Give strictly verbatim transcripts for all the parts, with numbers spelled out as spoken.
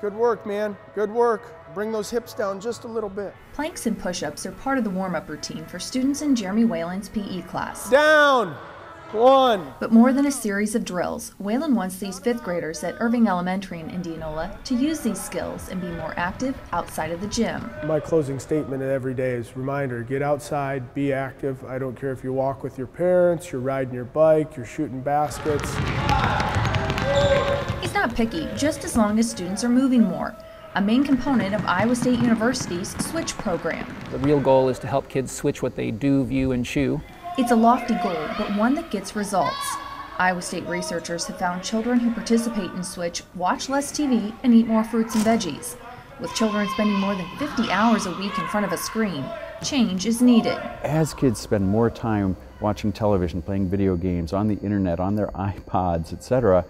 Good work, man. Good work. Bring those hips down just a little bit. Planks and push-ups are part of the warm-up routine for students in Jeremy Whalen's P E class. Down! One. But more than a series of drills, Whalen wants these fifth graders at Irving Elementary in Indianola to use these skills and be more active outside of the gym. My closing statement every day is reminder, get outside, be active. I don't care if you walk with your parents, you're riding your bike, you're shooting baskets. He's not picky, just as long as students are moving more, a main component of Iowa State University's SWITCH program. The real goal is to help kids switch what they do, view, and chew. It's a lofty goal, but one that gets results. Iowa State researchers have found children who participate in SWITCH watch less T V and eat more fruits and veggies. With children spending more than fifty hours a week in front of a screen, change is needed. As kids spend more time watching television, playing video games, on the internet, on their iPods, et cetera,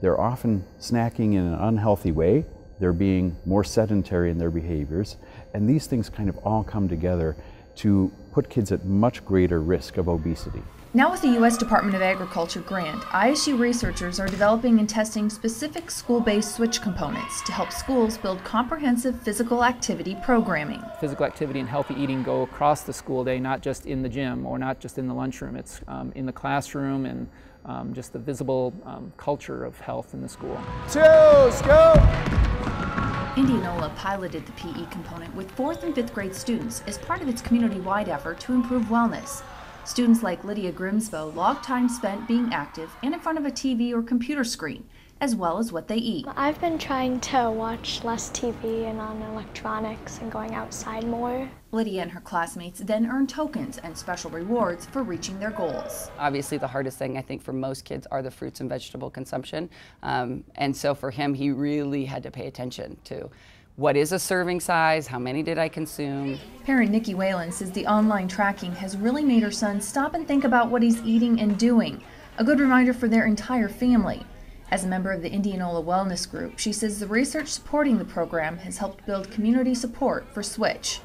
they're often snacking in an unhealthy way. They're being more sedentary in their behaviors, and these things kind of all come together to put kids at much greater risk of obesity. Now with the U S Department of Agriculture grant, I S U researchers are developing and testing specific school-based SWITCH components to help schools build comprehensive physical activity programming. Physical activity and healthy eating go across the school day, not just in the gym or not just in the lunchroom. It's um, in the classroom and um, just the visible um, culture of health in the school. Choose, go! Indianola piloted the P E component with fourth and fifth grade students as part of its community-wide effort to improve wellness. Students like Lydia Grimsbo log time spent being active and in front of a T V or computer screen, as well as what they eat. I've been trying to watch less T V and on electronics and going outside more. Lydia and her classmates then earn tokens and special rewards for reaching their goals. Obviously the hardest thing I think for most kids are the fruits and vegetable consumption. Um, and so for him, he really had to pay attention to what is a serving size, how many did I consume. Parent Nikki Whalen says the online tracking has really made her son stop and think about what he's eating and doing, a good reminder for their entire family. As a member of the Indianola Wellness Group, she says the research supporting the program has helped build community support for SWITCH.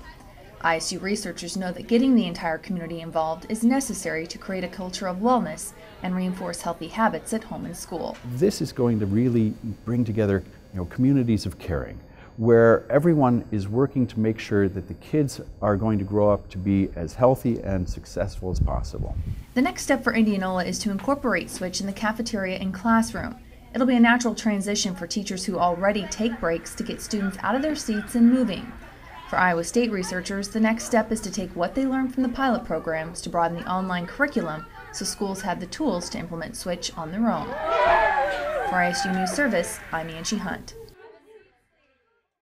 I S U researchers know that getting the entire community involved is necessary to create a culture of wellness and reinforce healthy habits at home and school. This is going to really bring together, you know, communities of caring, where everyone is working to make sure that the kids are going to grow up to be as healthy and successful as possible. The next step for Indianola is to incorporate SWITCH in the cafeteria and classroom. It'll be a natural transition for teachers who already take breaks to get students out of their seats and moving. For Iowa State researchers, the next step is to take what they learned from the pilot programs to broaden the online curriculum so schools have the tools to implement SWITCH on their own. For I S U News Service, I'm Angie Hunt.